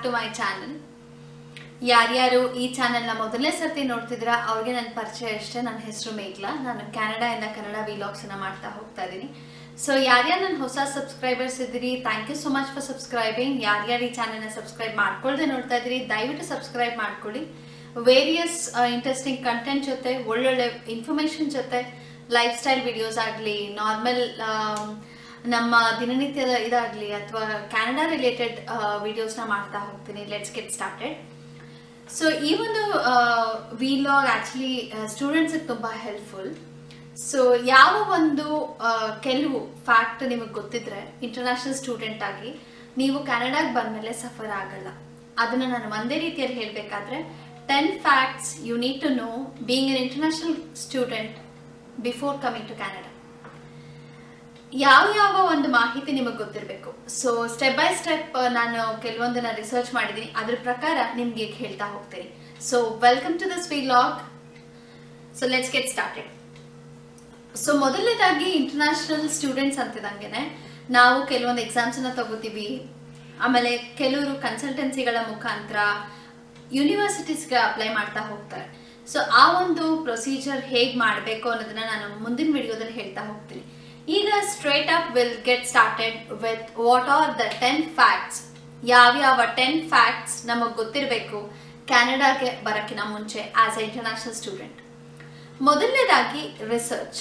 back to my channel. ಯಾರ್ಯಾರು ಈ ಚಾನೆಲ್ನ ಮೊದಲನೇ ಸರ್ತಿ ನೋಡ್ತಿದ್ದೀರಾ ಅವರಿಗೆ ನನ್ನ ಪರಿಚಯ ಅಷ್ಟೇ. ನನ್ನ ಹೆಸರು ಮೇಘಲಾ. ನಾನು ಕೆನಡಾದಿಂದ ಕನ್ನಡ ವ್ಲಾಗ್ಸ್ನ ಮಾಡ್ತಾ ಹೋಗ್ತಾ ಇದ್ದೀನಿ. ಸೊ ಯಾರ್ಯಾರು ನನ್ನ ಹೊಸ ಸಬ್ಸ್ಕ್ರೈಬರ್ಸ್ ಇದ್ದೀರಿ, thank you so much for subscribing. ಯಾರ್ಯಾರು ಈ ಚಾನೆಲ್ನ ಸಬ್ಸ್ಕ್ರೈಬ್ ಮಾಡ್ಕೊಳ್ಳದೆ ನೋಡ್ತಾ ಇದ್ದೀರಿ ದಯವಿಟ್ಟು ಸಬ್ಸ್ಕ್ರೈಬ್ ಮಾಡ್ಕೊಳ್ಳಿ. ವೇರಿಯಸ್ ಇಂಟ್ರೆಸ್ಟಿಂಗ್ ಕಂಟೆಂಟ್ ಜೊತೆ ಒಳ್ಳೊಳ್ಳೆ ಇನ್ಫಾರ್ಮೇಷನ್ ಜೊತೆ ಲೈಫ್ ಸ್ಟೈಲ್ ವಿಡಿಯೋಸ್ ಆಗಲಿ, ನಾರ್ಮಲ್ ನಮ್ಮ ದಿನನಿತ್ಯದ ಇದಾಗಲಿ ಅಥವಾ ಕೆನಡಾ ರಿಲೇಟೆಡ್ ವಿಡಿಯೋಸ್ನ ಮಾಡ್ತಾ ಹೋಗ್ತೀನಿ. Let's get started. ಸೊ ಈ ಒಂದು ವಿಲಾಗ್ ಆ್ಯಕ್ಚುಲಿ ಸ್ಟೂಡೆಂಟ್ಸಿಗೆ ತುಂಬ ಹೆಲ್ಪ್ಫುಲ್. ಸೊ ಯಾವ ಒಂದು ಕೆಲವು ಫ್ಯಾಕ್ಟ್ ನಿಮಗೆ ಗೊತ್ತಿದ್ರೆ ಇಂಟರ್ನ್ಯಾಷನಲ್ ಸ್ಟೂಡೆಂಟ್ ಆಗಿ ನೀವು ಕೆನಡಾಗೆ ಬಂದಮೇಲೆ ಸಫರ್ ಆಗಲ್ಲ. ಅದನ್ನು ನಾನು ಒಂದೇ ರೀತಿಯಲ್ಲಿ ಹೇಳಬೇಕಾದ್ರೆ 10 facts you need to know being an international student before coming to Canada. ಯಾವ ಯಾವ ಒಂದು ಮಾಹಿತಿ ನಿಮಗೆ ಗೊತ್ತಿರಬೇಕು. ಸೊ ಸ್ಟೆಪ್ ಬೈ ಸ್ಟೆಪ್ ನಾನು ಕೆಲವೊಂದನ್ನು ರಿಸರ್ಚ್ ಮಾಡಿದ್ದೀನಿ, ಅದ್ರ ಪ್ರಕಾರ ನಿಮಗೆ ಹೇಳ್ತಾ ಹೋಗ್ತೀನಿ. So welcome to this vlog. So let's get started. So ಮೊದಲನೇದಾಗಿ ಇಂಟರ್ನ್ಯಾಷನಲ್ ಸ್ಟೂಡೆಂಟ್ಸ್ ಅಂತಿದಂಗೆನೆ ನಾವು ಕೆಲವೊಂದು ಎಕ್ಸಾಮ್ಸನ್ನು ತಗೋತೀವಿ. ಆಮೇಲೆ ಕೆಲವರು ಕನ್ಸಲ್ಟೆನ್ಸಿಗಳ ಮುಖಾಂತರ ಯೂನಿವರ್ಸಿಟೀಸ್ಗೆ ಅಪ್ಲೈ ಮಾಡ್ತಾ ಹೋಗ್ತಾರೆ. ಸೊ ಆ ಒಂದು ಪ್ರೊಸೀಜರ್ ಹೇಗೆ ಮಾಡಬೇಕು ಅನ್ನೋದನ್ನ ನಾನು ಮುಂದಿನ ವಿಡಿಯೋದಲ್ಲಿ ಹೇಳ್ತಾ ಹೋಗ್ತೀನಿ. ಈಗ straight up will get started with what are the 10 facts. ಯಾವ್ಯಾವ 10 facts ನಮಗೆ ಗೊತ್ತಿರಬೇಕು ಕೆನಡಾಗೆ ಬರೋಕ್ಕಿಂತ ಮುಂಚೆ ಆಸ್ ಎ ಇಂಟರ್ನ್ಯಾಷನಲ್ ಸ್ಟೂಡೆಂಟ್. ಮೊದಲನೇದಾಗಿ ರಿಸರ್ಚ್.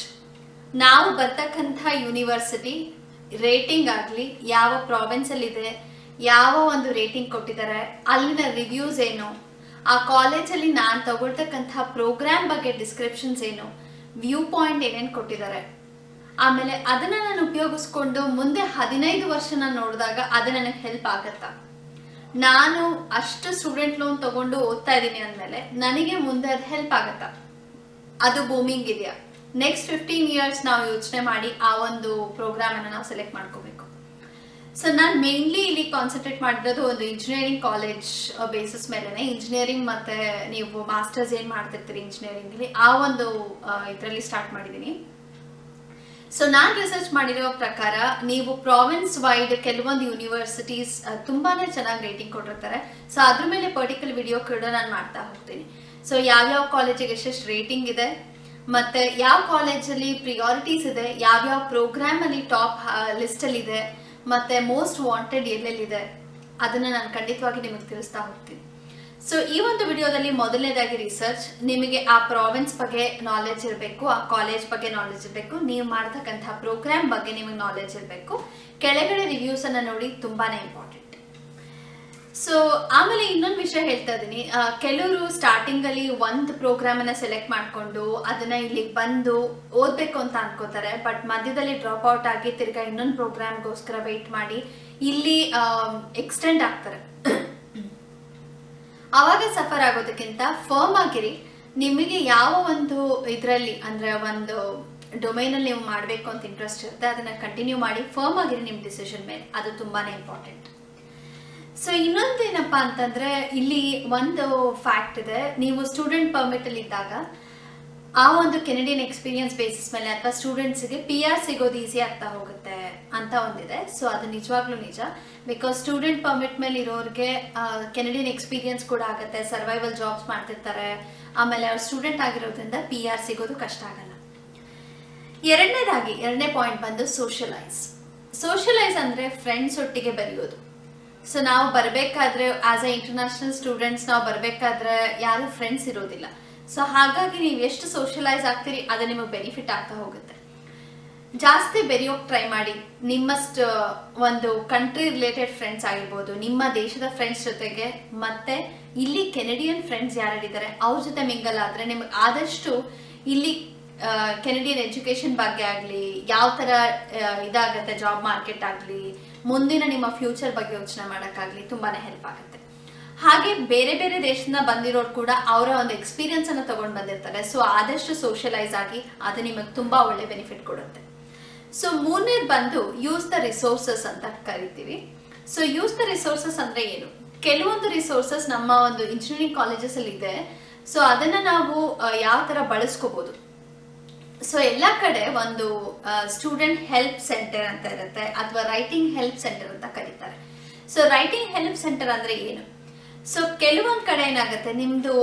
ನಾವು ಬರ್ತಕ್ಕಂಥ ಯೂನಿವರ್ಸಿಟಿ ರೇಟಿಂಗ್ ಆಗಲಿ, ಯಾವ ಪ್ರಾವಿನ್ಸಲ್ಲಿದೆ, ಯಾವ ಒಂದು ರೇಟಿಂಗ್ ಕೊಟ್ಟಿದ್ದಾರೆ, ಅಲ್ಲಿನ ರಿವ್ಯೂಸ್ ಏನು, ಆ ಕಾಲೇಜಲ್ಲಿ ನಾನು ತಗೊಳ್ತಕ್ಕಂಥ ಪ್ರೋಗ್ರಾಮ್ ಬಗ್ಗೆ ಡಿಸ್ಕ್ರಿಪ್ಷನ್ಸ್ ಏನು, ವ್ಯೂ ಪಾಯಿಂಟ್ ಏನೇನು ಕೊಟ್ಟಿದ್ದಾರೆ, ಆಮೇಲೆ ಅದನ್ನು ನಾನು ಉಪಯೋಗಿಸ್ಕೊಂಡು ಮುಂದೆ 15 ವರ್ಷ ನಾನು ನೋಡಿದಾಗ ಅದು ನನಗೆ ಹೆಲ್ಪ್ ಆಗುತ್ತಾ. ನಾನು ಅಷ್ಟು ಸ್ಟೂಡೆಂಟ್ ಲೋನ್ ತೊಗೊಂಡು ಓದ್ತಾ ಇದ್ದೀನಿ ಅಂದಮೇಲೆ ನನಗೆ ಮುಂದೆ ಅದು ಹೆಲ್ಪ್ ಆಗುತ್ತಾ, ಅದು ಬೂಮಿಂಗ್ ಇದೆಯಾ, ನೆಕ್ಸ್ಟ್ 15 years ನಾವು ಯೋಚನೆ ಮಾಡಿ ಆ ಒಂದು ಪ್ರೋಗ್ರಾಮನ್ನು ನಾವು ಸೆಲೆಕ್ಟ್ ಮಾಡ್ಕೋಬೇಕು. ಸೊ ನಾನು ಮೇನ್ಲಿ ಇಲ್ಲಿ ಕಾನ್ಸಂಟ್ರೇಟ್ ಮಾಡಿರೋದು ಒಂದು ಇಂಜಿನಿಯರಿಂಗ್ ಕಾಲೇಜ್ ಬೇಸಿಸ್ ಮೇಲೇ. ಇಂಜಿನಿಯರಿಂಗ್ ಮತ್ತು ನೀವು ಮಾಸ್ಟರ್ಸ್ ಏನು ಮಾಡ್ತಿರ್ತೀರಿ ಇಂಜಿನಿಯರಿಂಗಲ್ಲಿ ಆ ಒಂದು ಇದರಲ್ಲಿ ಸ್ಟಾರ್ಟ್ ಮಾಡಿದ್ದೀನಿ. ಸೊ ನಾನು ರಿಸರ್ಚ್ ಮಾಡಿರೋ ಪ್ರಕಾರ ನೀವು ಪ್ರಾವಿನ್ಸ್ ವೈಡ್ ಕೆಲವೊಂದು ಯೂನಿವರ್ಸಿಟೀಸ್ ತುಂಬಾ ಚೆನ್ನಾಗಿ ರೇಟಿಂಗ್ ಕೊಟ್ಟಿರ್ತಾರೆ. ಸೊ ಅದ್ರ ಮೇಲೆ ಪರ್ಟಿಕ್ಯುಲರ್ ವಿಡಿಯೋ ಕೂಡ ನಾನು ಮಾಡ್ತಾ ಹೋಗ್ತೀನಿ. ಸೊ ಯಾವ್ಯಾವ ಕಾಲೇಜಿಗೆ ಎಷ್ಟೆಷ್ಟು ರೇಟಿಂಗ್ ಇದೆ ಮತ್ತು ಯಾವ ಕಾಲೇಜಲ್ಲಿ ಪ್ರಿಯಾರಿಟೀಸ್ ಇದೆ, ಯಾವ್ಯಾವ ಪ್ರೋಗ್ರಾಮಲ್ಲಿ ಟಾಪ್ ಲಿಸ್ಟಲ್ಲಿದೆ ಮತ್ತು ಮೋಸ್ಟ್ ವಾಂಟೆಡ್ ಎಲ್ಲೆಲ್ಲಿದೆ ಅದನ್ನು ನಾನು ಖಂಡಿತವಾಗಿ ನಿಮಗೆ ತಿಳಿಸ್ತಾ ಹೋಗ್ತೀನಿ. ಸೊ ಈ ಒಂದು ವಿಡಿಯೋದಲ್ಲಿ ಮೊದಲನೇದಾಗಿ ರಿಸರ್ಚ್. ನಿಮಗೆ ಆ ಪ್ರಾವಿನ್ಸ್ ಬಗ್ಗೆ ನಾಲೆಜ್ ಇರಬೇಕು, ಆ ಕಾಲೇಜ್ ಬಗ್ಗೆ ನಾಲೆಜ್ ಇರಬೇಕು, ನೀವು ಮಾಡ್ತಕ್ಕಂಥ ಪ್ರೋಗ್ರಾಮ್ ಬಗ್ಗೆ ನಿಮಗೆ ನಾಲೆಜ್ ಇರಬೇಕು. ಕೆಳಗಡೆ ರಿವ್ಯೂಸನ್ನು ನೋಡಿ ತುಂಬಾ ಇಂಪಾರ್ಟೆಂಟ್. ಸೊ ಆಮೇಲೆ ಇನ್ನೊಂದು ವಿಷಯ ಹೇಳ್ತಾ ಇದ್ದೀನಿ. ಕೆಲವರು ಸ್ಟಾರ್ಟಿಂಗಲ್ಲಿ ಒಂದು ಪ್ರೋಗ್ರಾಮನ್ನು ಸೆಲೆಕ್ಟ್ ಮಾಡಿಕೊಂಡು ಅದನ್ನು ಇಲ್ಲಿಗೆ ಬಂದು ಓದಬೇಕು ಅಂತ ಅನ್ಕೋತಾರೆ. ಬಟ್ ಮಧ್ಯದಲ್ಲಿ ಡ್ರಾಪ್ ಔಟ್ ಆಗಿ ತಿರ್ಗಾ ಇನ್ನೊಂದು ಪ್ರೋಗ್ರಾಮ್ಗೋಸ್ಕರ ವೆಯ್ಟ್ ಮಾಡಿ ಇಲ್ಲಿ ಎಕ್ಸ್ಟೆಂಡ್ ಆಗ್ತಾರೆ. ಆವಾಗ ಸಫರ್ ಆಗೋದಕ್ಕಿಂತ ಫರ್ಮ್ ಆಗಿರಿ. ನಿಮಗೆ ಯಾವ ಒಂದು ಇದರಲ್ಲಿ ಅಂದರೆ ಒಂದು ಡೊಮೈನಲ್ಲಿ ನೀವು ಮಾಡಬೇಕು ಅಂತ ಇಂಟ್ರೆಸ್ಟ್ ಇರುತ್ತೆ ಅದನ್ನು ಕಂಟಿನ್ಯೂ ಮಾಡಿ. ಫರ್ಮ್ ಆಗಿರಿ ನಿಮ್ಮ ಡಿಸಿಷನ್ ಮೇಲೆ, ಅದು ತುಂಬಾ ಇಂಪಾರ್ಟೆಂಟ್. ಸೊ ಇನ್ನೊಂದೇನಪ್ಪ ಅಂತಂದರೆ ಇಲ್ಲಿ ಒಂದು ಫ್ಯಾಕ್ಟ್ ಇದೆ. ನೀವು ಸ್ಟೂಡೆಂಟ್ ಪರ್ಮಿಟಲ್ಲಿ ಇದ್ದಾಗ ಆ ಒಂದು ಕೆನಡಿಯನ್ ಎಕ್ಸ್ಪೀರಿಯನ್ಸ್ ಬೇಸಿಸ್ ಮೇಲೆ ಅಥವಾ ಸ್ಟೂಡೆಂಟ್ಸಿಗೆ PR ಸಿಗೋದು ಈಸಿ ಆಗ್ತಾ ಹೋಗುತ್ತೆ ಅಂತ ಒಂದಿದೆ. ಸೊ ಅದು ನಿಜವಾಗ್ಲೂ ನಿಜ. ಬಿಕಾಸ್ ಸ್ಟೂಡೆಂಟ್ ಪರ್ಮಿಟ್ ಮೇಲೆ ಇರೋರಿಗೆ ಕೆನಡಿಯನ್ ಎಕ್ಸ್ಪೀರಿಯನ್ಸ್ ಕೂಡ ಆಗುತ್ತೆ, ಸರ್ವೈವಲ್ ಜಾಬ್ಸ್ ಮಾಡ್ತಿರ್ತಾರೆ, ಆಮೇಲೆ ಅವ್ರು ಸ್ಟೂಡೆಂಟ್ ಆಗಿರೋದ್ರಿಂದ PR ಸಿಗೋದು ಕಷ್ಟ ಆಗಲ್ಲ. ಎರಡನೇ ಪಾಯಿಂಟ್ ಬಂದು ಸೋಷಲೈಸ್. ಸೋಷಲೈಸ್ ಅಂದರೆ ಫ್ರೆಂಡ್ಸ್ ಒಟ್ಟಿಗೆ ಬೆರೆಯೋದು. ಸೊ ನಾವು ಬರಬೇಕಾದ್ರೆ ಆಸ್ ಎ ಇಂಟರ್ನ್ಯಾಷನಲ್ ಸ್ಟೂಡೆಂಟ್ಸ್ ನಾವು ಬರಬೇಕಾದ್ರೆ ಯಾರೂ ಫ್ರೆಂಡ್ಸ್ ಇರೋದಿಲ್ಲ. ಸೊ ಹಾಗಾಗಿ ನೀವು ಎಷ್ಟು ಸೋಷಲೈಸ್ ಆಗ್ತೀರಿ ಅದು ನಿಮಗೆ ಬೆನಿಫಿಟ್ ಆಗ್ತಾ ಹೋಗುತ್ತೆ. ಜಾಸ್ತಿ ಬೆರೆಯೋಕೆ ಟ್ರೈ ಮಾಡಿ. ನಿಮ್ಮಷ್ಟು ಒಂದು ಕಂಟ್ರಿ ರಿಲೇಟೆಡ್ ಫ್ರೆಂಡ್ಸ್ ಆಗಿರ್ಬೋದು, ನಿಮ್ಮ ದೇಶದ ಫ್ರೆಂಡ್ಸ್ ಜೊತೆಗೆ ಮತ್ತು ಇಲ್ಲಿ ಕೆನಡಿಯನ್ ಫ್ರೆಂಡ್ಸ್ ಯಾರಿದ್ದಾರೆ ಅವ್ರ ಜೊತೆ ಮಿಂಗಲ್ ಆದರೆ ನಿಮಗೆ ಆದಷ್ಟು ಇಲ್ಲಿ ಕೆನಡಿಯನ್ ಎಜುಕೇಷನ್ ಬಗ್ಗೆ ಆಗಲಿ, ಯಾವ ಥರ ಇದಾಗುತ್ತೆ ಜಾಬ್ ಮಾರ್ಕೆಟ್ ಆಗಲಿ, ಮುಂದಿನ ನಿಮ್ಮ ಫ್ಯೂಚರ್ ಬಗ್ಗೆ ಯೋಚನೆ ಮಾಡೋಕ್ಕಾಗಲಿ ತುಂಬಾ ಹೆಲ್ಪ್ ಆಗುತ್ತೆ. ಹಾಗೆ ಬೇರೆ ಬೇರೆ ದೇಶದಿಂದ ಬಂದಿರೋರು ಕೂಡ ಅವರ ಒಂದು ಎಕ್ಸ್ಪೀರಿಯನ್ಸನ್ನು ತೊಗೊಂಡು ಬಂದಿರ್ತಾರೆ. ಸೊ ಆದಷ್ಟು ಸೋಷಲೈಸ್ ಆಗಿ, ಅದು ನಿಮಗೆ ತುಂಬ ಒಳ್ಳೆ ಬೆನಿಫಿಟ್ ಕೊಡುತ್ತೆ. ಸೊ ಮೂರನೇದು ಬಂದು ಯೂಸ್ ದ ರಿಸೋರ್ಸಸ್ ಅಂತ ಕರಿತೀವಿ. ಸೊ ಯೂಸ್ ದ ರಿಸೋರ್ಸಸ್ ಅಂದರೆ ಏನು? ಕೆಲವೊಂದು ರಿಸೋರ್ಸಸ್ ನಮ್ಮ ಒಂದು ಇಂಜಿನಿಯರಿಂಗ್ ಕಾಲೇಜಸಲ್ಲಿ ಇದೆ. ಸೊ ಅದನ್ನು ನಾವು ಯಾವ ಥರ ಬಳಸ್ಕೋಬೋದು? ಸೊ ಎಲ್ಲ ಕಡೆ ಒಂದು ಸ್ಟೂಡೆಂಟ್ ಹೆಲ್ಪ್ ಸೆಂಟರ್ ಅಂತ ಇರುತ್ತೆ ಅಥವಾ ರೈಟಿಂಗ್ ಹೆಲ್ಪ್ ಸೆಂಟರ್ ಅಂತ ಕರೀತಾರೆ. So writing help center andre yenu. So keluvond kade enagutte nimdu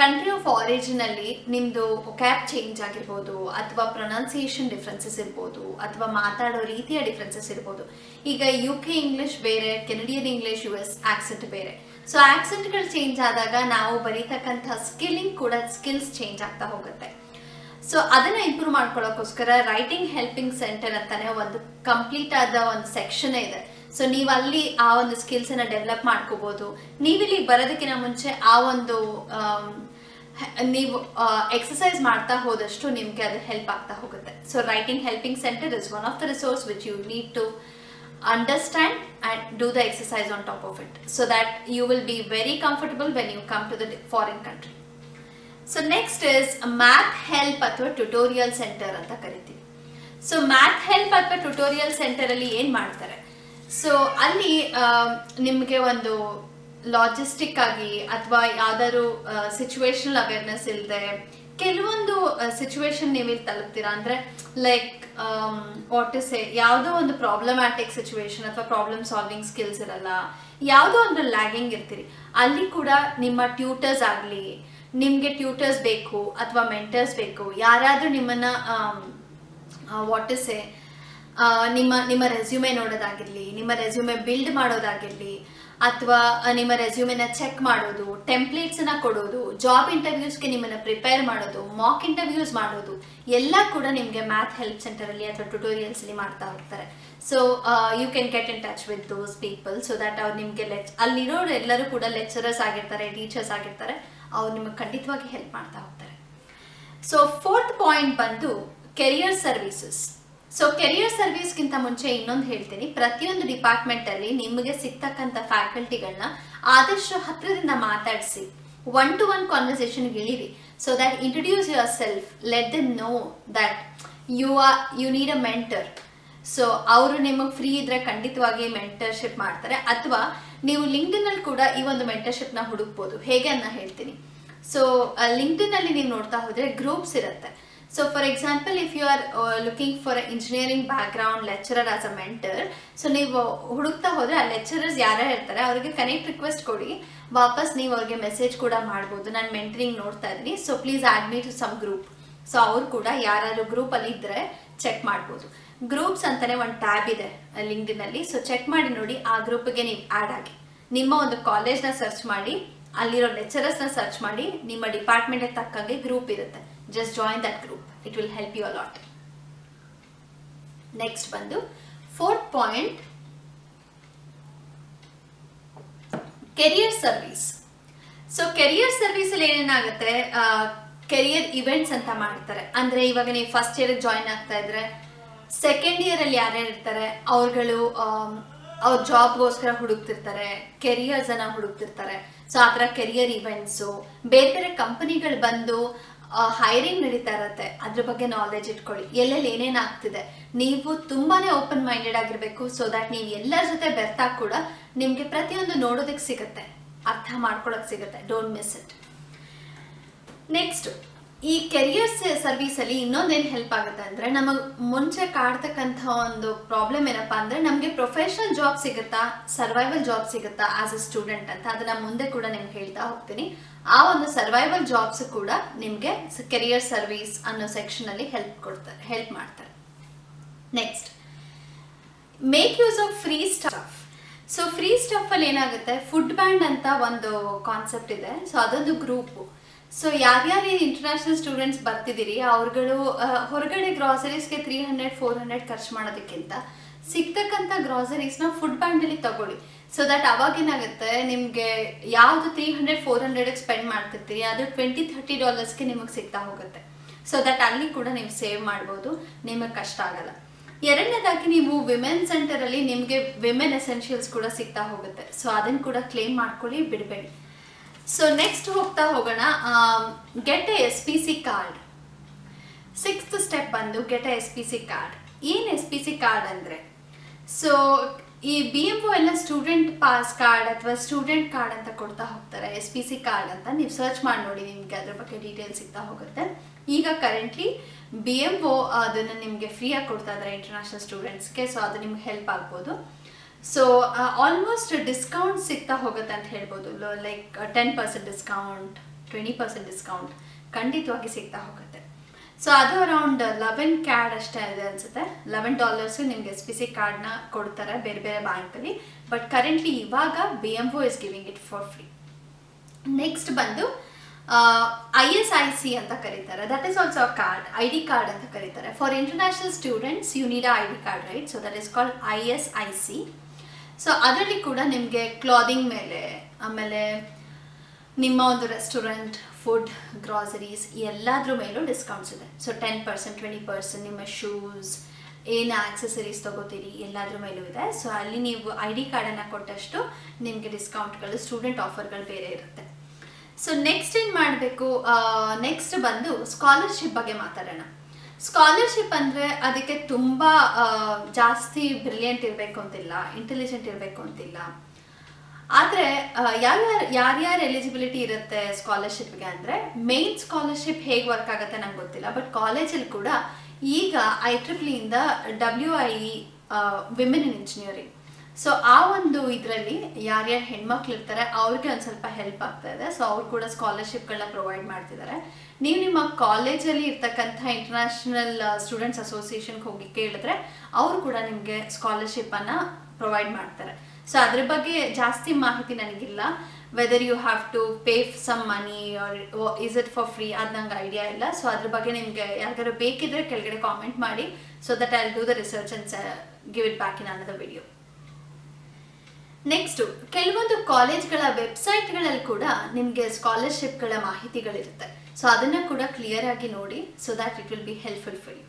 country of origin alli nimdu vocab change agirbodu athwa pronunciation differences irbodu athwa maatado reetiya differences irbodu. Iga UK English bere, Canadian English, US accent bere. So accent gal change aadaga naavu baritakkanta skilling kuda skills change aagta hogutte. So ಅದನ್ನ improve ಮಾಡ್ಕೊಳ್ಳೋಕ್ಕೋಸ್ಕರ writing helping centre ಅಂತಾನೆ ಒಂದು complete ಆದ ಒಂದು section ಇದೆ. So ನೀವು ಅಲ್ಲಿ ಆ ಒಂದು ಸ್ಕಿಲ್ಸ್ ಅನ್ನ ಡೆವಲಪ್ ಮಾಡ್ಕೋಬಹುದು. ನೀವು ಇಲ್ಲಿ ಬರೋದಕ್ಕಿಂತ ಮುಂಚೆ ಆ ಒಂದು ನೀವು ಎಕ್ಸರ್ಸೈಸ್ ಮಾಡ್ತಾ ಹೋದಷ್ಟು ನಿಮಗೆ ಅದು ಹೆಲ್ಪ್ ಆಗ್ತಾ ಹೋಗುತ್ತೆ. So writing helping centre is one of the resource which you need to understand and do the exercise on top of it, so that you will be very comfortable when you come to the foreign country. So next is math help athwa tutorial center anta karithi. So math help athwa tutorial center alli en martare. So alli nimge ondo logistic agi athwa yadaru situational awareness ilde ಕೆಲವೊಂದು situation ನೀವು ಇಲ್ಲಿ ತಲುಪ್ತೀರಾ ಅಂದರೆ like what to say ಯಾವುದೋ ಒಂದು problematic situation ಅಥವಾ problem solving skills ಇರಲ್ಲ, ಯಾವುದೋ ಒಂದು ಲ್ಯಾಗಿಂಗ್ ಇರ್ತೀರಿ. ಅಲ್ಲಿ ಕೂಡ ನಿಮ್ಮ ಟ್ಯೂಟರ್ಸ್ ಆಗಲಿ, ನಿಮಗೆ ಟ್ಯೂಟರ್ಸ್ ಬೇಕು ಅಥವಾ ಮೆಂಟರ್ಸ್ ಬೇಕು, ಯಾರಾದರೂ ನಿಮ್ಮನ್ನು ವಾಟ್ ಟು ಸೇ ನಿಮ್ಮ ರೆಸ್ಯೂಮೆ ನೋಡೋದಾಗಿರಲಿ, ನಿಮ್ಮ ರೆಸ್ಯೂಮೆ ಬಿಲ್ಡ್ ಮಾಡೋದಾಗಿರಲಿ, ಅಥವಾ ನಿಮ್ಮ ರೆಸ್ಯೂಮೆನ ಚೆಕ್ ಮಾಡೋದು, ಟೆಂಪ್ಲೇಟ್ಸನ್ನು ಕೊಡೋದು, ಜಾಬ್ ಇಂಟರ್ವ್ಯೂಸ್ಗೆ ನಿಮ್ಮನ್ನು ಪ್ರಿಪೇರ್ ಮಾಡೋದು, ಮಾಕ್ ಇಂಟರ್ವ್ಯೂಸ್ ಮಾಡೋದು ಎಲ್ಲ ಕೂಡ ನಿಮಗೆ ಮ್ಯಾಥ್ ಹೆಲ್ಪ್ ಸೆಂಟರಲ್ಲಿ ಅಥವಾ ಟ್ಯುಟೋರಿಯಲ್ಸಲ್ಲಿ ಮಾಡ್ತಾ ಹೋಗ್ತಾರೆ. So you can get in touch with those people, so that ಅವ್ರು ನಿಮಗೆ ಅಲ್ಲಿರೋರು ಎಲ್ಲರೂ ಕೂಡ ಲೆಕ್ಚರರ್ಸ್ ಆಗಿರ್ತಾರೆ, ಟೀಚರ್ಸ್ ಆಗಿರ್ತಾರೆ, ಅವ್ರು ನಿಮಗೆ ಖಂಡಿತವಾಗಿ ಹೆಲ್ಪ್ ಮಾಡ್ತಾ ಹೋಗ್ತಾರೆ. ಸೊ ಫೋರ್ತ್ ಪಾಯಿಂಟ್ ಬಂದು ಕೆರಿಯರ್ ಸರ್ವಿಸಸ್. ಸೊ ಕೆರಿಯರ್ ಸರ್ವಿಸ್ಗಿಂತ ಮುಂಚೆ ಇನ್ನೊಂದು ಹೇಳ್ತೀನಿ, ಪ್ರತಿಯೊಂದು ಡಿಪಾರ್ಟ್ಮೆಂಟಲ್ಲಿ ನಿಮಗೆ ಸಿಗ್ತಕ್ಕಂಥ ಫ್ಯಾಕಲ್ಟಿಗಳನ್ನ ಆದಷ್ಟು ಹತ್ತಿರದಿಂದ ಮಾತಾಡಿಸಿ, ಒನ್ ಟು ಒನ್ ಕಾನ್ವರ್ಸೇಷನ್ಗೆ ಇಳಿರಿ, so that introduce yourself, let them know that you need a mentor. So ಅವರು ನಿಮಗೆ ಫ್ರೀ ಇದ್ದರೆ ಖಂಡಿತವಾಗಿ ಮೆಂಟರ್ಶಿಪ್ ಮಾಡ್ತಾರೆ, ಅಥವಾ ನೀವು ಲಿಂಕ್ಡ್ಇನ್ನಲ್ಲಿ ಕೂಡ ಈ ಒಂದು ಮೆಂಟರ್ಶಿಪ್ನ ಹುಡುಕ್ಬೋದು. ಹೇಗೆ ಅನ್ನೋ ಹೇಳ್ತೀನಿ. ಸೊ ಲಿಂಕ್ಡ್ಇನ್ನಲ್ಲಿ ನೀವು ನೋಡ್ತಾ ಹೋದರೆ ಗ್ರೂಪ್ಸ್ ಇರುತ್ತೆ. So for example, if you are looking for an engineering background lecturer as a mentor, so ನೀವು ಹುಡುಕ್ತಾ ಹೋದರೆ ಆ ಲೆಕ್ಚರರ್ಸ್ ಯಾರು ಹೇಳ್ತಾರೆ ಅವ್ರಿಗೆ ಕನೆಕ್ಟ್ ರಿಕ್ವೆಸ್ಟ್ ಕೊಡಿ, ವಾಪಸ್ ನೀವು ಅವ್ರಿಗೆ ಮೆಸೇಜ್ ಕೂಡ ಮಾಡ್ಬೋದು, ನಾನು ಮೆಂಟರಿಂಗ್ ನೋಡ್ತಾ ಇದ್ದೀನಿ, so please add me to some group. So ಅವ್ರು ಕೂಡ ಯಾರು ಗ್ರೂಪಲ್ಲಿ ಇದ್ದರೆ ಚೆಕ್ ಮಾಡ್ಬೋದು. ಗ್ರೂಪ್ಸ್ ಅಂತಲೇ ಒಂದು ಟ್ಯಾಬ್ ಇದೆ ಲಿಂಕ್ಡ್ಇನ್ನಲ್ಲಿ, ಸೊ ಚೆಕ್ ಮಾಡಿ ನೋಡಿ, ಆ ಗ್ರೂಪಿಗೆ ನೀವು ಆ್ಯಡ್ ಆಗಿ, ನಿಮ್ಮ ಒಂದು ಕಾಲೇಜ್ನ ಸರ್ಚ್ ಮಾಡಿ, ಅಲ್ಲಿರೋ ಲೆಕ್ಚರರ್ಸ್ನ ಸರ್ಚ್ ಮಾಡಿ, ನಿಮ್ಮ ಡಿಪಾರ್ಟ್ಮೆಂಟ್ಗೆ ತಕ್ಕಂಗೆ ಗ್ರೂಪ್ ಇರುತ್ತೆ, just join that group, it will help you a lot. Next bandu fourth point, career service. So career service alli ene agutte, career events anta martare. Andre ivaga nee first year join aagta idre, second year alli yare irtare, avargalu ಅವ್ರ ಜಾಬ್ಗೋಸ್ಕರ ಹುಡುಕ್ತಿರ್ತಾರೆ, ಕೆರಿಯರ್ಸನ್ನು ಹುಡುಕ್ತಿರ್ತಾರೆ. So ಆ ಥರ career events, ಬೇರೆ ಬೇರೆ ಕಂಪನಿಗಳು ಬಂದು hiring ನಡೀತಾ ಇರತ್ತೆ, ಅದ್ರ ಬಗ್ಗೆ ನಾಲೆಜ್ ಇಟ್ಕೊಳ್ಳಿ, ಎಲ್ಲೆಲ್ಲಿ ಏನೇನು ಆಗ್ತಿದೆ. ನೀವು ತುಂಬಾ ಓಪನ್ ಮೈಂಡೆಡ್ ಆಗಿರಬೇಕು, ಸೊ ದ್ಯಾಟ್ ನೀವು ಎಲ್ಲರ ಜೊತೆ ಬೆರ್ತಾಗ ಕೂಡ ನಿಮಗೆ ಪ್ರತಿಯೊಂದು ನೋಡೋದಕ್ಕೆ ಸಿಗುತ್ತೆ, ಅರ್ಥ ಮಾಡ್ಕೊಳ್ಳೋಕೆ ಸಿಗುತ್ತೆ. Don't miss it. ನೆಕ್ಸ್ಟು ಈ ಕೆರಿಯರ್ ಸರ್ವಿಸಲ್ಲಿ ಇನ್ನೊಂದೇನು ಹೆಲ್ಪ್ ಆಗುತ್ತೆ ಅಂದರೆ, ನಮಗೆ ಮುಂಚೆ ಕಾಡ್ತಕ್ಕಂಥ ಒಂದು ಪ್ರಾಬ್ಲಮ್ ಏನಪ್ಪ ಅಂದರೆ, ನಮಗೆ ಪ್ರೊಫೆಷನಲ್ ಜಾಬ್ ಸಿಗುತ್ತಾ, ಸರ್ವೈವಲ್ ಜಾಬ್ ಸಿಗುತ್ತಾ ಆಸ್ ಎ ಸ್ಟೂಡೆಂಟ್ ಅಂತ, ಅದನ್ನು ಮುಂದೆ ಕೂಡ ನಿಮ್ಗೆ ಹೇಳ್ತಾ ಹೋಗ್ತೀನಿ. ಆ ಒಂದು ಸರ್ವೈವಲ್ ಜಾಬ್ಸ್ ಕೂಡ ನಿಮಗೆ ಕೆರಿಯರ್ ಸರ್ವಿಸ್ ಅನ್ನೋ ಸೆಕ್ಷನಲ್ಲಿ ಹೆಲ್ಪ್ ಮಾಡ್ತಾರೆ. Next, make use of free stuff. So free ಸ್ಟಫಲ್ಲಿ ಏನಾಗುತ್ತೆ, ಫುಡ್ ಬ್ಯಾಂಡ್ ಅಂತ ಒಂದು ಕಾನ್ಸೆಪ್ಟ್ ಇದೆ, ಸೊ ಅದೊಂದು ಗ್ರೂಪು. ಸೊ ಯಾರ್ಯಾರು ಇಂಟರ್ನ್ಯಾಷನಲ್ ಸ್ಟೂಡೆಂಟ್ಸ್ ಬರ್ತಿದ್ದೀರಿ, ಅವ್ರುಗಳು ಹೊರಗಡೆ ಗ್ರಾಸರೀಸ್ಗೆ 300-400 ಖರ್ಚು ಮಾಡೋದಕ್ಕಿಂತ ಸಿಗ್ತಕ್ಕಂಥ ಗ್ರಾಸರೀಸ್ನ ಫುಡ್ ಬ್ಯಾಂಡಲ್ಲಿ ತಗೊಳ್ಳಿ. ಸೊ ದ್ಯಾಟ್ ಅವಾಗೇನಾಗುತ್ತೆ, ನಿಮಗೆ ಯಾವುದು 300-400ಗೆ ಸ್ಪೆಂಡ್ ಮಾಡ್ತಿರ್ತೀರಿ ಅದು $20-30 ನಿಮಗೆ ಸಿಗ್ತಾ ಹೋಗುತ್ತೆ. ಸೊ ದ್ಯಾಟ್ ಅಲ್ಲಿ ಕೂಡ ನೀವು ಸೇವ್ ಮಾಡ್ಬೋದು, ನಿಮಗೆ ಕಷ್ಟ ಆಗಲ್ಲ. ಎರಡನೇದಾಗಿ ನೀವು ವಿಮೆನ್ ಸೆಂಟರಲ್ಲಿ ನಿಮಗೆ ವಿಮೆನ್ ಎಸೆನ್ಷಿಯಲ್ಸ್ ಕೂಡ ಸಿಗ್ತಾ ಹೋಗುತ್ತೆ, ಸೊ ಅದನ್ನು ಕೂಡ ಕ್ಲೇಮ್ ಮಾಡ್ಕೊಳ್ಳಿ, ಬಿಡಬೇಡಿ. ಸೊ ನೆಕ್ಸ್ಟ್ ಹೋಗ್ತಾ ಹೋಗೋಣ, get a S P C card. Sixth step ಬಂದು get a S P C card. ಏನು ಎಸ್ ಪಿ ಸಿ ಕಾರ್ಡ್ ಅಂದರೆ, ಸೊ ಈ ಬಿ ಎಮ್ ಒ ಎಲ್ಲ ಸ್ಟೂಡೆಂಟ್ ಪಾಸ್ ಕಾರ್ಡ್ ಅಥವಾ ಸ್ಟೂಡೆಂಟ್ ಕಾರ್ಡ್ ಅಂತ ಕೊಡ್ತಾ ಹೋಗ್ತಾರೆ. ಎಸ್ ಪಿ ಸಿ ಕಾರ್ಡ್ ಅಂತ ನೀವು ಸರ್ಚ್ ಮಾಡಿ ನೋಡಿ, ನಿಮಗೆ ಅದ್ರ ಬಗ್ಗೆ ಡೀಟೇಲ್ಸ್ ಸಿಗ್ತಾ ಹೋಗುತ್ತೆ. ಈಗ ಕರೆಂಟ್ಲಿ ಬಿ ಎಮ್ ಒ ಅದನ್ನು ನಿಮಗೆ ಫ್ರೀಯಾಗಿ ಕೊಡ್ತಾ ಇದ್ದಾರೆ ಇಂಟರ್ನ್ಯಾಷನಲ್ ಸ್ಟೂಡೆಂಟ್ಸ್ಗೆ, ಸೊ ಅದು ನಿಮ್ಗೆ ಹೆಲ್ಪ್ ಆಗ್ಬೋದು. So almost discount ಸಿಗ್ತಾ ಹೋಗುತ್ತೆ ಅಂತ ಹೇಳ್ಬೋದು, like 10% discount, 20% discount ಖಂಡಿತವಾಗಿ ಸಿಗ್ತಾ ಹೋಗುತ್ತೆ. ಸೊ ಅದು ಅರೌಂಡ್ 11 CAD ಅಷ್ಟೇ ಇದೆ ಅನ್ಸುತ್ತೆ. $11 ನಿಮಗೆ SPC ಕಾರ್ಡ್ನ ಕೊಡ್ತಾರೆ ಬೇರೆ ಬೇರೆ ಬ್ಯಾಂಕಲ್ಲಿ, ಬಟ್ ಕರೆಂಟ್ಲಿ ಇವಾಗ BMO is giving it for free. Next ಬಂದು ISIC ಅಂತ ಕರೀತಾರೆ, that is also a card, ID card ಅಂತ ಕರೀತಾರೆ. For international students you need a ID card right, so that is called ISIC. ಸೊ ಅದರಲ್ಲಿ ಕೂಡ ನಿಮಗೆ ಕ್ಲಾದಿಂಗ್ ಮೇಲೆ, ಆಮೇಲೆ ನಿಮ್ಮ ಒಂದು ರೆಸ್ಟೋರೆಂಟ್, ಫುಡ್, ಗ್ರಾಸರೀಸ್ ಎಲ್ಲದ್ರ ಮೇಲೂ ಡಿಸ್ಕೌಂಟ್ಸ್ ಇದೆ. ಸೊ 10%, 20%, ನಿಮ್ಮ ಶೂಸ್, ಏನು ಆಕ್ಸೆಸರೀಸ್ ತೊಗೋತೀರಿ ಎಲ್ಲದ್ರ ಮೇಲೂ ಇದೆ. ಸೊ ಅಲ್ಲಿ ನೀವು ID ಕಾರ್ಡನ್ನು ಕೊಟ್ಟಷ್ಟು ನಿಮಗೆ ಡಿಸ್ಕೌಂಟ್ಗಳು, ಸ್ಟೂಡೆಂಟ್ ಆಫರ್ಗಳು ಬೇರೆ ಇರುತ್ತೆ. ಸೊ ನೆಕ್ಸ್ಟ್ ಏನು ಮಾಡಬೇಕು, ನೆಕ್ಸ್ಟ್ ಬಂದು ಸ್ಕಾಲರ್ಶಿಪ್ ಬಗ್ಗೆ ಮಾತಾಡೋಣ. ಸ್ಕಾಲರ್ಶಿಪ್ ಅಂದರೆ ಅದಕ್ಕೆ ತುಂಬ ಜಾಸ್ತಿ ಬ್ರಿಲಿಯಂಟ್ ಇರಬೇಕು ಅಂತಿಲ್ಲ, ಇಂಟೆಲಿಜೆಂಟ್ ಇರಬೇಕು ಅಂತಿಲ್ಲ. ಆದರೆ ಯಾರ್ಯಾರು ಎಲಿಜಿಬಿಲಿಟಿ ಇರುತ್ತೆ ಸ್ಕಾಲರ್ಶಿಪ್ಗೆ ಅಂದರೆ, ಮೇನ್ ಸ್ಕಾಲರ್ಶಿಪ್ ಹೇಗೆ ವರ್ಕ್ ಆಗುತ್ತೆ ನಂಗೆ ಗೊತ್ತಿಲ್ಲ, ಬಟ್ ಕಾಲೇಜಲ್ಲಿ ಕೂಡ ಈಗ IEEE ಇಂದ WIE women in engineering, so ಆ ಒಂದು ಇದರಲ್ಲಿ ಯಾರ್ಯಾರು ಹೆಣ್ಮಕ್ಳು ಇರ್ತಾರೆ ಅವ್ರಿಗೆ ಒಂದು ಸ್ವಲ್ಪ ಹೆಲ್ಪ್ ಆಗ್ತಾ ಇದೆ. ಸೊ ಅವ್ರು ಕೂಡ ಸ್ಕಾಲರ್ಶಿಪ್ಗಳನ್ನ ಪ್ರೊವೈಡ್ ಮಾಡ್ತಿದ್ದಾರೆ. ನೀವು ನಿಮ್ಮ ಕಾಲೇಜಲ್ಲಿ ಇರ್ತಕ್ಕಂಥ ಇಂಟರ್ನ್ಯಾಷನಲ್ ಸ್ಟೂಡೆಂಟ್ಸ್ ಅಸೋಸಿಯೇಷನ್ಗೆ ಹೋಗಿ ಕೇಳಿದ್ರೆ ಅವರು ಕೂಡ ನಿಮಗೆ ಸ್ಕಾಲರ್ಶಿಪ್ಪನ್ನು ಪ್ರೊವೈಡ್ ಮಾಡ್ತಾರೆ. ಸೊ ಅದ್ರ ಬಗ್ಗೆ ಜಾಸ್ತಿ ಮಾಹಿತಿ ನನಗಿಲ್ಲ, whether you have to pay some money or is it for free ಅದು ನಂಗೆ ಐಡಿಯಾ ಇಲ್ಲ. ಸೊ ಅದ್ರ ಬಗ್ಗೆ ನಿಮಗೆ ಯಾರಿಗಾರು ಬೇಕಿದ್ರೆ ಕೆಳಗಡೆ ಕಾಮೆಂಟ್ ಮಾಡಿ, so that I will do the research and give it back in another video. Next ಕೆಲವೊಂದು ಕಾಲೇಜ್ಗಳ ವೆಬ್ಸೈಟ್ಗಳಲ್ಲಿ ಕೂಡ ನಿಮಗೆ ಸ್ಕಾಲರ್ಶಿಪ್ಗಳ ಮಾಹಿತಿಗಳಿರುತ್ತೆ. ಸೊ ಅದನ್ನು ಕೂಡ ಕ್ಲಿಯರಾಗಿ ನೋಡಿ, so that it will be helpful for you.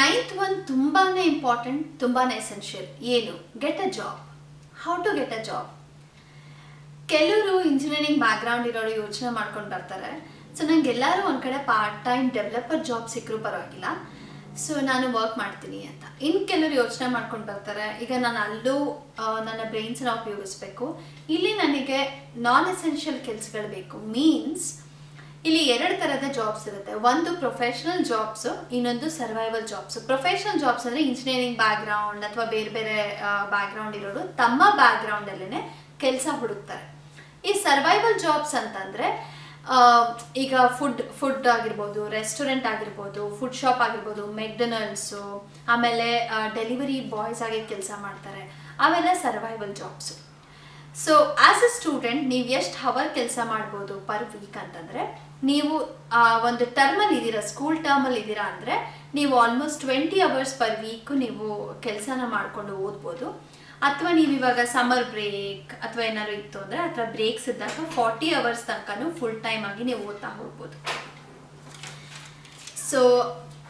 Ninth ಒಂದು ತುಂಬಾ ಇಂಪಾರ್ಟೆಂಟ್, ತುಂಬಾ ಎಸೆನ್ಷಿಯಲ್, ಏನು get a job, how to get a job. ಕೆಲವರು ಇಂಜಿನಿಯರಿಂಗ್ ಬ್ಯಾಕ್ಗ್ರೌಂಡ್ ಇರೋರು ಯೋಚನೆ ಮಾಡ್ಕೊಂಡು ಬರ್ತಾರೆ, ಸೊ ನನಗೆಲ್ಲರೂ ಒಂದು ಕಡೆ ಪಾರ್ಟ್ ಟೈಮ್ ಡೆವಲಪರ್ ಜಾಬ್ ಸಿಕ್ಕರೂ ಪರವಾಗಿಲ್ಲ, ಸೊ ನಾನು ವರ್ಕ್ ಮಾಡ್ತೀನಿ ಅಂತ. ಇನ್ನು ಕೆಲವರು ಯೋಚನೆ ಮಾಡ್ಕೊಂಡು ಬರ್ತಾರೆ, ಈಗ ನಾನು ಅಲ್ಲೂ ನನ್ನ ಬ್ರೈನ್ಸನ್ನ ಉಪಯೋಗಿಸ್ಬೇಕು, ಇಲ್ಲಿ ನನಗೆ ನಾನ್ ಎಸೆನ್ಷಿಯಲ್ ಕೆಲಸಗಳು ಬೇಕು. ಮೀನ್ಸ್ ಇಲ್ಲಿ ಎರಡು ಥರದ ಜಾಬ್ಸ್ ಇರುತ್ತೆ, ಒಂದು ಪ್ರೊಫೆಷ್ನಲ್ ಜಾಬ್ಸು, ಇನ್ನೊಂದು ಸರ್ವೈವಲ್ ಜಾಬ್ಸು. ಪ್ರೊಫೆಷ್ನಲ್ ಜಾಬ್ಸ್ ಅಂದರೆ ಇಂಜಿನಿಯರಿಂಗ್ ಬ್ಯಾಕ್ಗ್ರೌಂಡ್ ಅಥವಾ ಬೇರೆ ಬೇರೆ ಬ್ಯಾಕ್ಗ್ರೌಂಡ್ ಇರೋರು ತಮ್ಮ ಬ್ಯಾಕ್ಗ್ರೌಂಡಲ್ಲೇ ಕೆಲಸ ಹುಡುಕ್ತಾರೆ. ಈ ಸರ್ವೈವಲ್ ಜಾಬ್ಸ್ ಅಂತಂದರೆ ಈಗ ಫುಡ್ ಆಗಿರ್ಬೋದು, ರೆಸ್ಟೋರೆಂಟ್ ಆಗಿರ್ಬೋದು, ಫುಡ್ ಶಾಪ್ ಆಗಿರ್ಬೋದು, ಮೆಕ್ಡೊನಲ್ಡ್ಸು, ಆಮೇಲೆ ಡೆಲಿವರಿ ಬಾಯ್ಸ್ ಆಗಿ ಕೆಲಸ ಮಾಡ್ತಾರೆ, ಅವೆಲ್ಲ survival jobs. So as a student ನೀವು ಎಷ್ಟು ಹವರ್ ಕೆಲಸ ಮಾಡ್ಬೋದು ಪರ್ ವೀಕ್ ಅಂತಂದರೆ, ನೀವು ಒಂದು ಟರ್ಮಲ್ಲಿ ಇದ್ದೀರಾ, ಸ್ಕೂಲ್ ಟರ್ಮಲ್ಲಿ ಇದ್ದೀರಾ ಅಂದರೆ ನೀವು ಆಲ್ಮೋಸ್ಟ್ 20 hours ಪರ್ ವೀಕು ನೀವು ಕೆಲಸನ ಮಾಡಿಕೊಂಡು ಓದ್ಬೋದು. ಅಥವಾ ನೀವು ಇವಾಗ ಸಮ್ಮರ್ ಬ್ರೇಕ್ ಅಥವಾ ಏನಾದ್ರು ಇತ್ತು ಅಂದರೆ ಅಥವಾ ಬ್ರೇಕ್ಸ್ ಇದ್ದಾಗ 40 hours ತನಕ ಫುಲ್ ಟೈಮ್ ಆಗಿ ನೀವು ಓದ್ತಾ ಹೋಗ್ಬೋದು. ಸೊ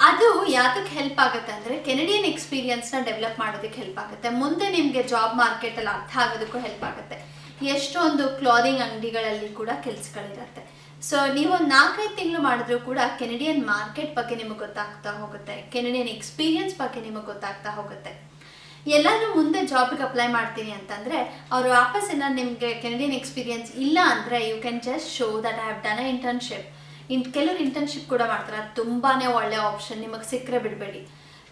ಅದು ಯಾತಕ್ಕೆ ಹೆಲ್ಪ್ ಆಗುತ್ತೆ ಅಂದರೆ ಕೆನಡಿಯನ್ ಎಕ್ಸ್ಪೀರಿಯನ್ಸ್ನ ಡೆವಲಪ್ ಮಾಡೋದಕ್ಕೆ ಹೆಲ್ಪ್ ಆಗುತ್ತೆ, ಮುಂದೆ ನಿಮಗೆ ಜಾಬ್ ಮಾರ್ಕೆಟಲ್ಲಿ ಅರ್ಥ ಆಗೋದಕ್ಕೂ ಹೆಲ್ಪ್ ಆಗುತ್ತೆ. ಎಷ್ಟೊಂದು ಕ್ಲಾದಿಂಗ್ ಅಂಗಡಿಗಳಲ್ಲಿ ಕೂಡ ಕೆಲಸಗಳಿರುತ್ತೆ. ಸೊ ನೀವು ಒಂದು 4-5 ತಿಂಗಳು ಮಾಡಿದ್ರೂ ಕೂಡ ಕೆನಡಿಯನ್ ಮಾರ್ಕೆಟ್ ಬಗ್ಗೆ ನಿಮಗೆ ಗೊತ್ತಾಗ್ತಾ ಹೋಗುತ್ತೆ, ಕೆನಡಿಯನ್ ಎಕ್ಸ್ಪೀರಿಯನ್ಸ್ ಬಗ್ಗೆ ನಿಮಗೆ ಗೊತ್ತಾಗ್ತಾ ಹೋಗುತ್ತೆ. ಎಲ್ಲರೂ ಮುಂದೆ ಜಾಬ್ಗೆ ಅಪ್ಲೈ ಮಾಡ್ತೀನಿ ಅಂತಂದರೆ ಅವರು ವಾಪಸ್ ಏನಾದ್ರು ನಿಮಗೆ ಕೆನಡಿಯನ್ ಎಕ್ಸ್ಪೀರಿಯನ್ಸ್ ಇಲ್ಲ ಅಂದರೆ you can just show that I have done a internship. ಕೆಲವರು ಇಂಟರ್ನ್ಶಿಪ್ ಕೂಡ ಮಾಡ್ತಾರೆ, ಅದು ತುಂಬಾ ಒಳ್ಳೆಯ ಆಪ್ಷನ್, ನಿಮಗೆ ಸಿಕ್ಕರೆ ಬಿಡಬೇಡಿ.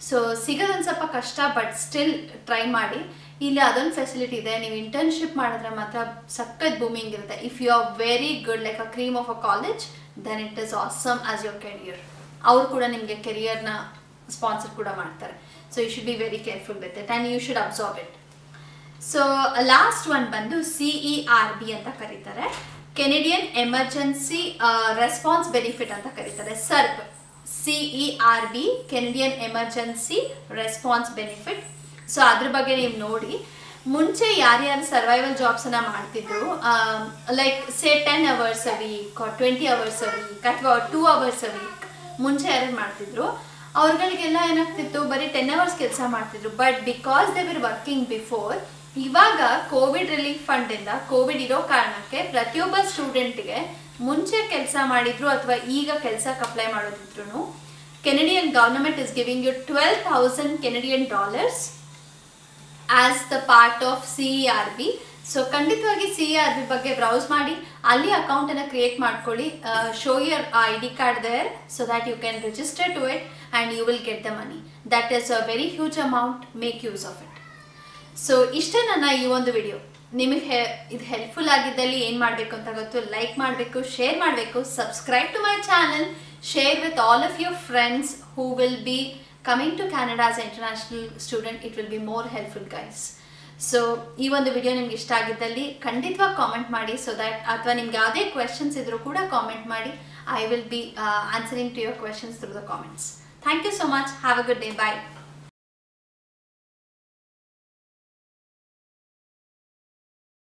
ಸೊ ಸಿಗೋದೊಂದು ಸ್ವಲ್ಪ ಕಷ್ಟ, ಬಟ್ ಸ್ಟಿಲ್ ಟ್ರೈ ಮಾಡಿ. ಇಲ್ಲಿ ಅದೊಂದು ಫೆಸಿಲಿಟಿ ಇದೆ, ನೀವು ಇಂಟರ್ನ್ಶಿಪ್ ಮಾಡಿದ್ರೆ ಮಾತ್ರ ಸಖತ್ ಬೂಮಿಂಗ್ ಇರುತ್ತೆ. If you are very good like a cream of a college, then it is awesome as your career. ಅವರು ಕೂಡ ನಿಮಗೆ ಕೆರಿಯರ್ನ ಸ್ಪಾನ್ಸರ್ ಕೂಡ ಮಾಡ್ತಾರೆ. So you should be very careful with it and you should absorb it. So last one bandu CERB anta karitare, Canadian Emergency Response Benefit anta karitare, CERB, CERB Canadian Emergency Response Benefit. So adra bage neevu nodi, ಮುಂಚೆ ಯಾರ್ಯಾರು survival ಜಾಬ್ಸನ್ನು ಮಾಡ್ತಿದ್ರು, like say 10 hours a week or 20 hours a week ಅಥವಾ 2 hours a week ಮುಂಚೆ ಯಾರು ಮಾಡ್ತಿದ್ರು ಅವ್ರಗಳಿಗೆಲ್ಲ ಏನಾಗ್ತಿತ್ತು, ಬರೀ 10 hours ಕೆಲಸ ಮಾಡ್ತಿದ್ರು. But because they were working before, ಇವಾಗ ಕೋವಿಡ್ ರಿಲೀಫ್ ಫಂಡಿಂದ ಕೋವಿಡ್ ಇರೋ ಕಾರಣಕ್ಕೆ ಪ್ರತಿಯೊಬ್ಬ ಸ್ಟೂಡೆಂಟ್ಗೆ ಮುಂಚೆ ಕೆಲಸ ಮಾಡಿದ್ರು ಅಥವಾ ಈಗ ಕೆಲಸಕ್ಕೆ ಅಪ್ಲೈ ಮಾಡೋದಿದ್ರು, Canadian government is giving you $12,000 as the part of CERB. So ಖಂಡಿತವಾಗಿ CERB ಬಗ್ಗೆ ಬ್ರೌಸ್ ಮಾಡಿ, ಅಲ್ಲಿ ಅಕೌಂಟನ್ನು ಕ್ರಿಯೇಟ್ ಮಾಡ್ಕೊಳ್ಳಿ, show your ID card there, so that you can register to it and you will get the money. That is a very huge amount, make use of it. So इष्टे ನನ್ನ ಈ ಒಂದು video ನಿಮಗೆ ಇದು helpful ಆಗಿದ್ದಲ್ಲಿ ಏನು ಮಾಡಬೇಕು ಅಂತ ಗೊತ್ತು ಲೈಕ್ ಮಾಡಬೇಕು ಶೇರ್ ಮಾಡಬೇಕು subscribe to my channel share with all of your friends who will be coming to Canada as an international student it will be more helpful guys so ee ಒಂದು video ನಿಮಗೆ ಇಷ್ಟ ಆಗಿದ್ದಲ್ಲಿ ಖಂಡಿತವಾಗಿ comment ಮಾಡಿ so that ಅಥವಾ ನಿಮಗೆ ಯಾವದೇ questions ಇದ್ರೂ ಕೂಡ ಕಾಮೆಂಟ್ ಮಾಡಿ I will be answering to your questions through the comments thank you so much have a good day bye